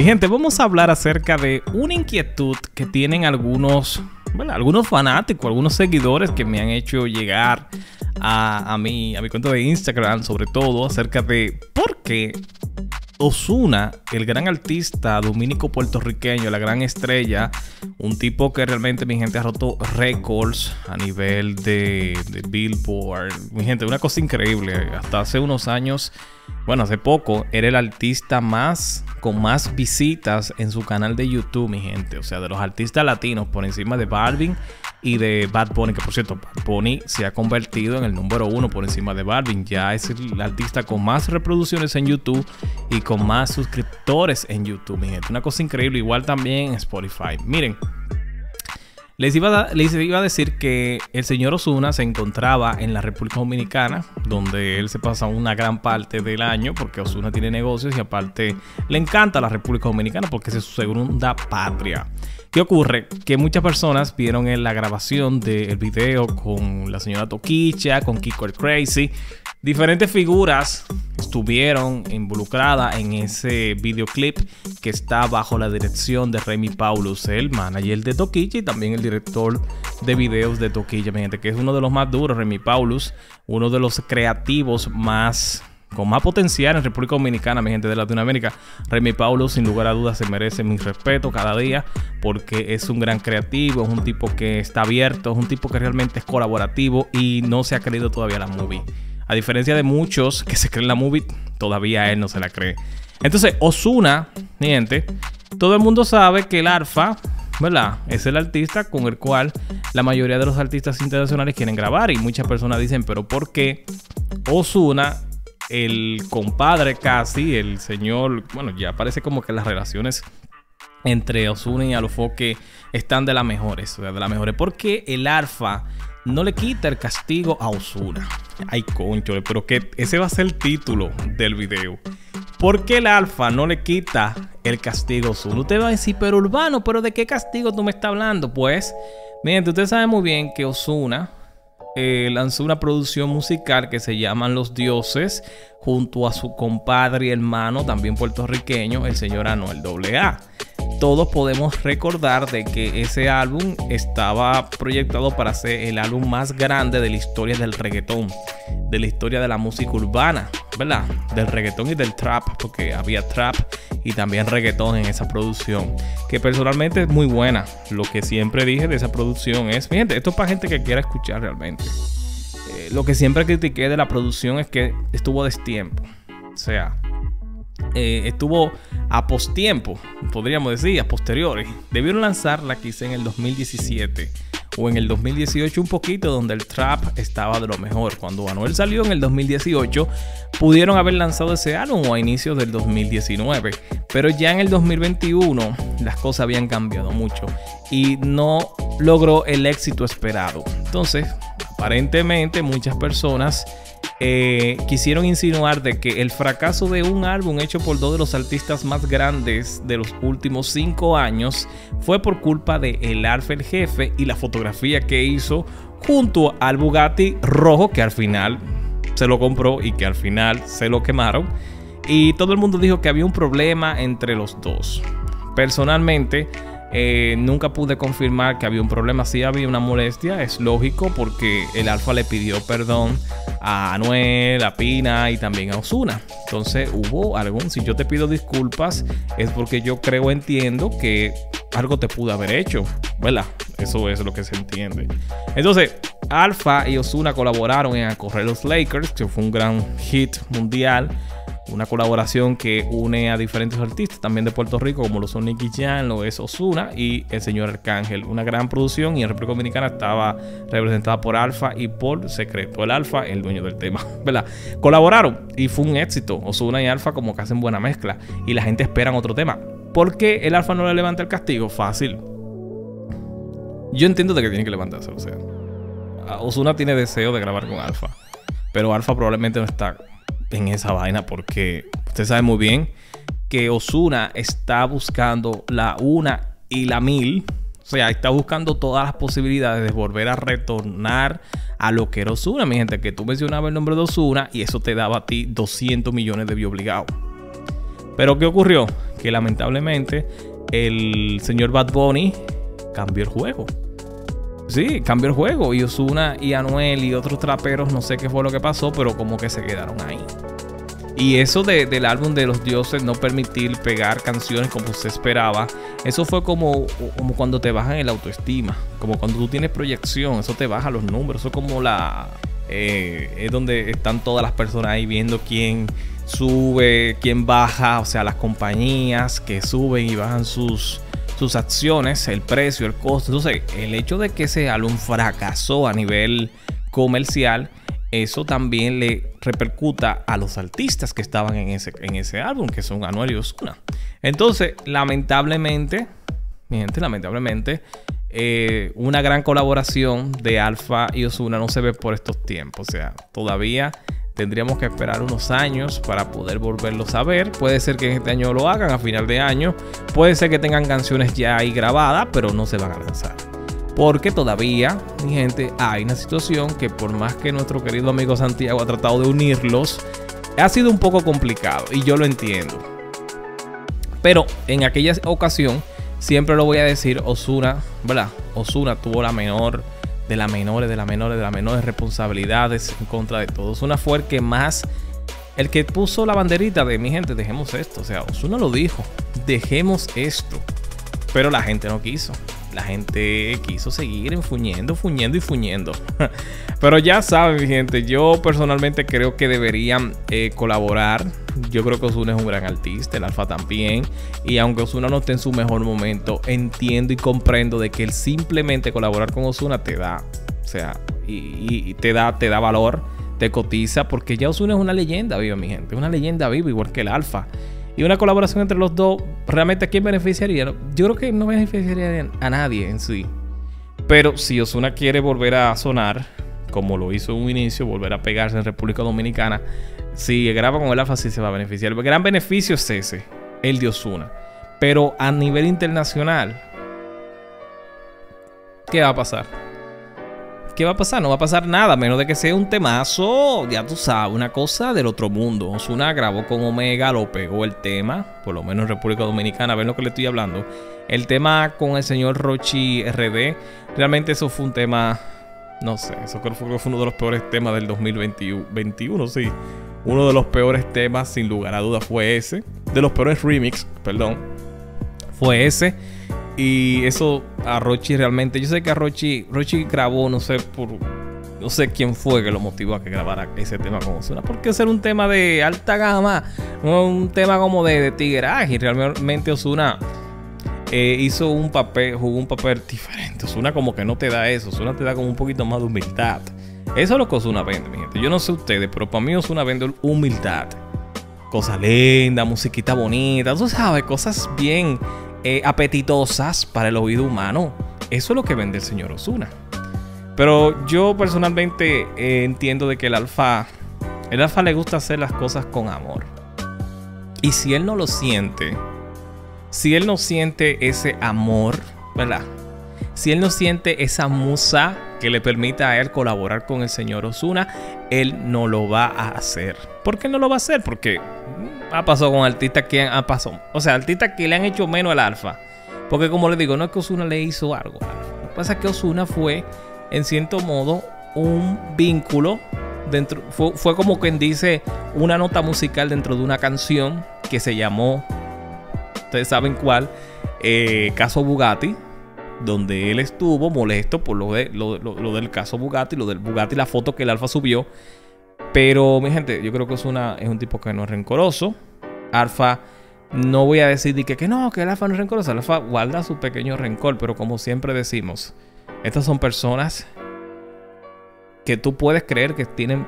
Mi gente, vamos a hablar acerca de una inquietud que tienen algunos, bueno, algunos fanáticos, algunos seguidores que me han hecho llegar a mi cuenta de Instagram, sobre todo acerca de por qué Ozuna, el gran artista dominico puertorriqueño, la gran estrella, un tipo que realmente, mi gente, ha roto récords a nivel de Billboard. Mi gente, una cosa increíble. Hasta hace unos años, bueno, hace poco, era el artista con más visitas en su canal de YouTube, mi gente. O sea, de los artistas latinos, por encima de Balvin y de Bad Bunny, que por cierto, Bad Bunny se ha convertido en el número 1 por encima de Balvin. Ya es el artista con más reproducciones en YouTube y con más suscriptores en YouTube, mi gente. Una cosa increíble, igual también en Spotify. Miren, les iba a decir que el señor Ozuna se encontraba en la República Dominicana, donde él se pasa una gran parte del año, porque Ozuna tiene negocios y aparte le encanta la República Dominicana porque es su segunda patria. ¿Qué ocurre? Que muchas personas vieron en la grabación del video con la señora Toquilla, con Kiko el Crazy. Diferentes figuras estuvieron involucradas en ese videoclip que está bajo la dirección de Remy Paulus, el manager de Tokischa y también el director de videos de Tokischa, mi gente, que es uno de los más duros, Remy Paulus, uno de los creativos con más potencial en República Dominicana, mi gente, de Latinoamérica. Remy Paulus, sin lugar a dudas, se merece mi respeto cada día porque es un gran creativo, es un tipo que está abierto, es un tipo que realmente es colaborativo y no se ha creído todavía la movie. A diferencia de muchos que se creen la movie, todavía él no se la cree. Entonces, Ozuna, mi gente, todo el mundo sabe que el Alfa, ¿verdad?, es el artista con el cual la mayoría de los artistas internacionales quieren grabar y muchas personas dicen, pero ¿por qué Ozuna? El compadre casi, el señor, bueno, ya parece como que las relaciones entre Ozuna y Alofoke están de las mejores, o sea, de las mejores. Porque el Alfa no le quita el castigo a Ozuna. Ay, concho, pero que ese va a ser el título del video. ¿Por qué el Alfa no le quita el castigo a Ozuna? Usted va a decir, pero Urbano, ¿pero de qué castigo tú me estás hablando? Pues, miren, usted sabe muy bien que Ozuna lanzó una producción musical que se llama Los Dioses junto a su compadre y hermano también puertorriqueño, el señor Anuel AA. Todos podemos recordar de que ese álbum estaba proyectado para ser el álbum más grande de la historia del reggaetón, de la historia de la música urbana, ¿verdad? Del reggaetón y del trap, porque había trap y también reggaetón en esa producción, que personalmente es muy buena. Lo que siempre dije de esa producción es, fíjate, esto es para gente que quiera escuchar realmente. Lo que siempre critiqué de la producción es que estuvo a destiempo, o sea, estuvo a postiempo, podríamos decir, a posteriores. Debieron lanzarla quizá en el 2017 o en el 2018 un poquito, donde el trap estaba de lo mejor. Cuando Anuel salió en el 2018, pudieron haber lanzado ese álbum o a inicios del 2019. Pero ya en el 2021 las cosas habían cambiado mucho y no logró el éxito esperado. Entonces, aparentemente muchas personas quisieron insinuar de que el fracaso de un álbum hecho por dos de los artistas más grandes de los últimos 5 años fue por culpa de el Alfa el jefe y la fotografía que hizo junto al Bugatti rojo, que al final se lo compró y que al final se lo quemaron, y todo el mundo dijo que había un problema entre los dos. Personalmente, nunca pude confirmar que había un problema. Sí había una molestia, es lógico, porque el Alfa le pidió perdón a Anuel, a Pina y también a Ozuna. Entonces hubo algún, si yo te pido disculpas es porque yo creo, entiendo que algo te pude haber hecho, ¿verdad? Eso es lo que se entiende. Entonces, Alfa y Ozuna colaboraron en A Correr Los Lakers, que fue un gran hit mundial. Una colaboración que une a diferentes artistas también de Puerto Rico, como lo son Nicky Jam, lo es Ozuna y el señor Arcángel. Una gran producción, y en República Dominicana estaba representada por Alfa y por Secreto. El Alfa, el dueño del tema, ¿verdad? Colaboraron y fue un éxito. Ozuna y Alfa como que hacen buena mezcla y la gente espera otro tema. ¿Por qué el Alfa no le levanta el castigo? Fácil. Yo entiendo de que tiene que levantarse, o sea, Ozuna tiene deseo de grabar con Alfa, pero Alfa probablemente no está en esa vaina, porque usted sabe muy bien que Ozuna está buscando la 1 y la 1000. O sea, está buscando todas las posibilidades de volver a retornar a lo que era Ozuna. Mi gente, que tú mencionabas el nombre de Ozuna y eso te daba a ti 200 millones de views obligados. Pero ¿qué ocurrió? que lamentablemente el señor Bad Bunny cambió el juego. Sí, cambió el juego. Y Ozuna y Anuel y otros traperos, no sé qué fue lo que pasó, pero como que se quedaron ahí. Y eso del álbum de Los Dioses, no permitir pegar canciones como se esperaba, eso fue como cuando te bajan el autoestima, como cuando tú tienes proyección, eso te baja los números. Eso es como es donde están todas las personas ahí viendo quién sube, quién baja, o sea, las compañías que suben y bajan sus acciones, el precio, el costo. Entonces, el hecho de que ese álbum fracasó a nivel comercial, eso también le repercuta a los artistas que estaban en ese álbum, que son Anuel y Ozuna. Entonces, lamentablemente, mi gente, una gran colaboración de Alfa y Ozuna no se ve por estos tiempos. O sea, todavía tendríamos que esperar unos años para poder volverlos a ver. Puede ser que en este año lo hagan, a final de año. Puede ser que tengan canciones ya ahí grabadas, pero no se van a lanzar. Porque todavía, mi gente, hay una situación que por más que nuestro querido amigo Santiago ha tratado de unirlos, ha sido un poco complicado y yo lo entiendo. Pero en aquella ocasión, siempre lo voy a decir, Ozuna, ¿verdad? Ozuna tuvo la menor de las menores responsabilidades en contra de todos. Ozuna fue el que más, el que puso la banderita de mi gente, dejemos esto. O sea, Ozuna lo dijo, dejemos esto. Pero la gente no quiso. La gente quiso seguir fuñendo. Pero ya saben, gente, yo personalmente creo que deberían colaborar. Yo creo que Ozuna es un gran artista, el Alfa también. Y aunque Ozuna no esté en su mejor momento, entiendo y comprendo de que el simplemente colaborar con Ozuna te da, o sea, y te da valor, te cotiza, porque ya Ozuna es una leyenda viva, mi gente. Una leyenda viva, igual que el Alfa. Y una colaboración entre los dos, ¿realmente a quién beneficiaría? Yo creo que no beneficiaría a nadie en sí. Pero si Ozuna quiere volver a sonar, como lo hizo en un inicio, volver a pegarse en República Dominicana, si graba con el Alfa, sí se va a beneficiar. El gran beneficio es ese, el de Ozuna. Pero a nivel internacional, ¿qué va a pasar? ¿Qué va a pasar? No va a pasar nada, menos de que sea un temazo, ya tú sabes, una cosa del otro mundo. Ozuna grabó con Omega, lo pegó el tema, por lo menos en República Dominicana, ven lo que le estoy hablando. El tema con el señor Rochi RD, realmente eso fue un tema, no sé, eso creo que fue uno de los peores temas del 2021, sí. Uno de los peores temas, sin lugar a dudas, fue ese. De los peores remix, perdón, fue ese. Y eso a Rochi realmente, yo sé que a Rochi grabó, no sé quién fue que lo motivó a que grabara ese tema con Ozuna, porque ese era un tema de alta gama, no un tema como de tigueraje. Realmente Ozuna jugó un papel diferente. Ozuna como que no te da eso, Ozuna te da como un poquito más de humildad. Eso es lo que Ozuna vende, mi gente. Yo no sé ustedes, pero para mí Ozuna vende humildad. Cosas lindas, musiquita bonita, tú sabes, cosas bien apetitosas para el oído humano. Eso es lo que vende el señor Ozuna. Pero yo personalmente entiendo de que el Alfa le gusta hacer las cosas con amor. Y si él no lo siente, si él no siente ese amor, ¿verdad? Si él no siente esa musa que le permita a él colaborar con el señor Ozuna, él no lo va a hacer. ¿Por qué no lo va a hacer? Porque ha pasado con artistas que han pasado. O sea, artistas que le han hecho menos al Alfa. Porque como les digo, no es que Ozuna le hizo algo al Alfa. Lo que pasa es que Ozuna fue, en cierto modo, un vínculo dentro. Fue como quien dice una nota musical dentro de una canción que se llamó, ustedes saben cuál, Caso Bugatti. Donde él estuvo molesto por lo del caso Bugatti, lo del Bugatti, la foto que el Alfa subió. Pero, mi gente, yo creo que Ozuna es un tipo que no es rencoroso. Alfa, no voy a decir que no, que el Alfa no es rencoroso. El Alfa guarda su pequeño rencor, pero como siempre decimos, estas son personas que tú puedes creer que tienen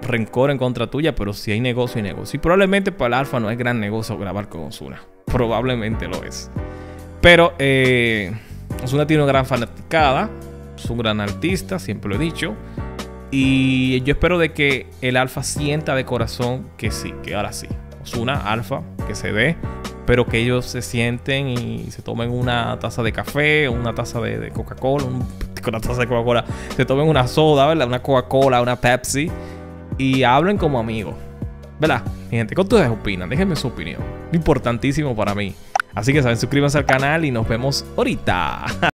rencor en contra tuya, pero si hay negocio, hay negocio. Y probablemente para el Alfa no es gran negocio grabar con Ozuna. Probablemente lo es. Pero, Ozuna tiene una gran fanaticada, es un gran artista, siempre lo he dicho. Y yo espero de que el Alfa sienta de corazón que sí, que ahora sí. Ozuna, Alfa, que se dé, pero que ellos se sienten y se tomen una taza de café, una taza de Coca-Cola, una taza de Coca-Cola, se tomen una soda, ¿verdad? Una Coca-Cola, una Pepsi, y hablen como amigos. ¿verdad? Mi gente, ¿qué ustedes opinan? Déjenme su opinión, importantísimo para mí. Así que saben, suscríbanse al canal y nos vemos ahorita.